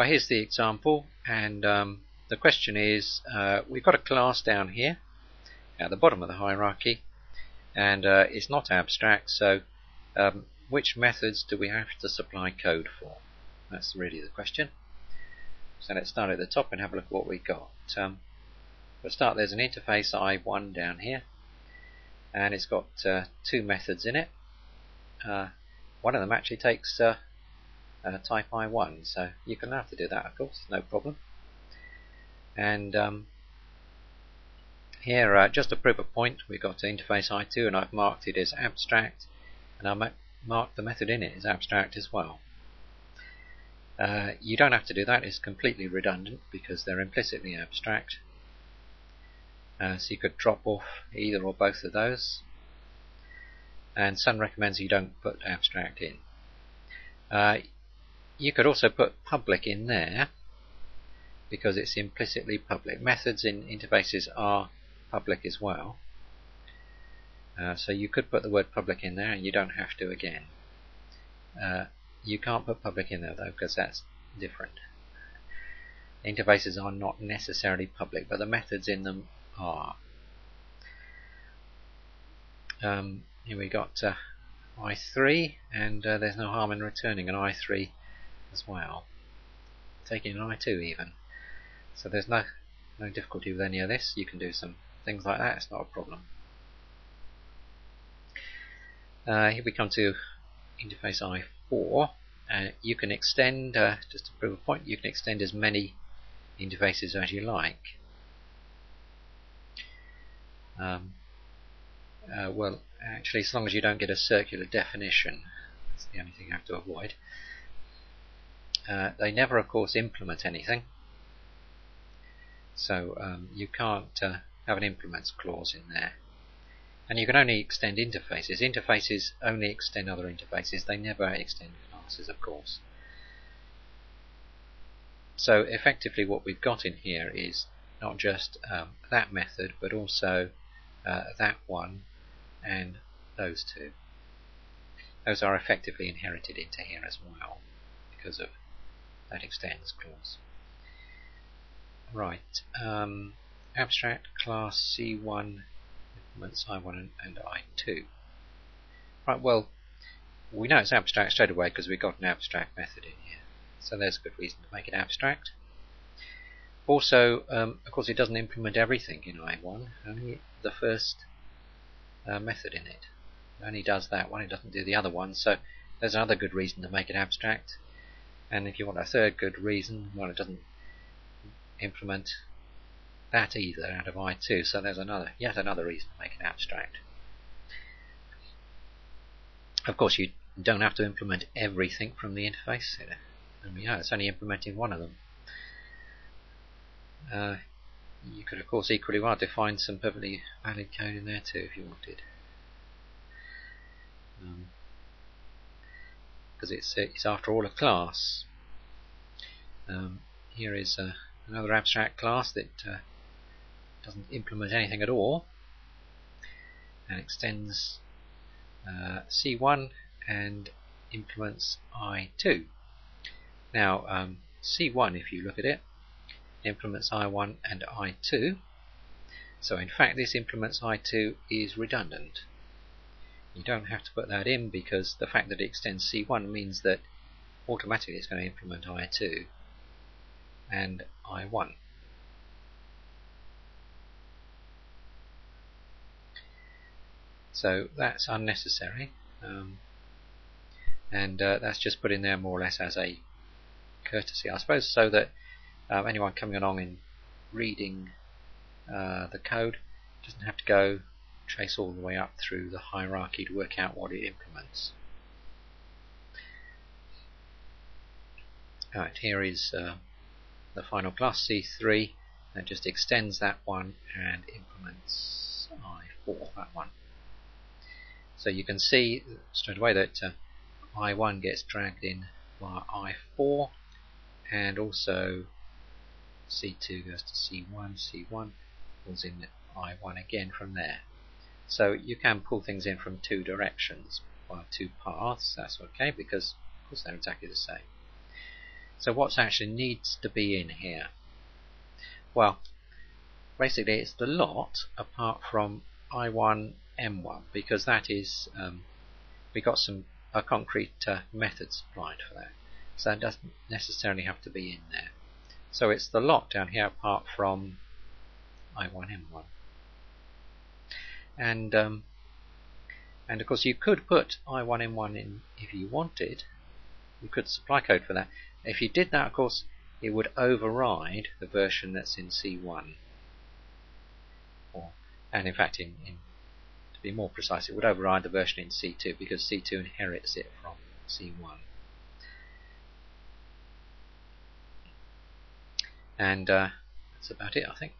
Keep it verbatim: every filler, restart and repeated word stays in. Well, here's the example, and um, the question is, uh, we've got a class down here at the bottom of the hierarchy, and uh, it's not abstract, so um, which methods do we have to supply code for? That's really the question. So let's start at the top and have a look at what we've got. Um, we'll start, there's an interface I one down here, and it's got uh, two methods in it. Uh, one of them actually takes uh, uh, type I one, so you can have to do that, of course, no problem. And um, here, uh, just to prove a point, we've got interface I two, and I've marked it as abstract, and I'll mark the method in it as abstract as well. Uh, you don't have to do that, it's completely redundant because they're implicitly abstract. Uh, so you could drop off either or both of those. And Sun recommends you don't put abstract in. Uh, you could also put public in there because it's implicitly public. Methods in interfaces are public as well. Uh, so you could put the word public in there, and you don't have to again. Uh, You can't put public in there though, because that's different. Interfaces are not necessarily public, but the methods in them are. Um, here we got uh, I three, and uh, there's no harm in returning an I three as well. Taking an I two even. So there's no, no difficulty with any of this. You can do some things like that, it's not a problem. Uh, here we come to interface I four. Or uh, you can extend, uh, just to prove a point, you can extend as many interfaces as you like. Um, uh, well, actually, as long as you don't get a circular definition, that's the only thing you have to avoid. Uh, they never, of course, implement anything, so um, you can't uh, have an implements clause in there. And you can only extend interfaces. Interfaces only extend other interfaces. They never extend classes, of course. So effectively what we've got in here is not just um, that method, but also uh, that one and those two. Those are effectively inherited into here as well, because of that extends clause. Right. Um, abstract class C one. I one and I two. Right, well, we know it's abstract straight away because we've got an abstract method in here. So there's a good reason to make it abstract. Also, um, of course, it doesn't implement everything in I one, only the first uh, method in it. It only does that one, it doesn't do the other one, so there's another good reason to make it abstract. And if you want a third good reason, well, it doesn't implement that either out of I two, so there's another, yet another reason to make an abstract. Of course, you don't have to implement everything from the interface. Yeah, it's only implementing one of them. Uh, you could, of course, equally well define some perfectly valid code in there too, if you wanted, because um, it's it's after all a class. Um, here is uh, another abstract class that. Uh, doesn't implement anything at all and extends uh, C one and implements I two. Now um, C one, if you look at it, implements I one and I two, so in fact this implements I two is redundant. You don't have to put that in because the fact that it extends C one means that automatically it's going to implement I two and I one. So that's unnecessary, um, and uh, that's just put in there more or less as a courtesy, I suppose, so that um, anyone coming along and reading uh, the code doesn't have to go trace all the way up through the hierarchy to work out what it implements. Alright, here is uh, the final class C three that just extends that one and implements I four, that one. So you can see straight away that uh, I one gets dragged in via I four, and also C two goes to C one, C one pulls in I one again from there. So you can pull things in from two directions, by two paths, that's okay, because of course they're exactly the same. So what actually needs to be in here? Well, basically it's the lot apart from I one M one, because that is um, we got some a concrete uh, method supplied for that, so it doesn't necessarily have to be in there. So it's the lot down here apart from I one M one, and um, and of course you could put I one M one in if you wanted. You could supply code for that. If you did that, of course, it would override the version that's in C one. Or, and in fact, in, in, to be more precise, it would override the version in C two, because C two inherits it from C one. And uh, that's about it, I think.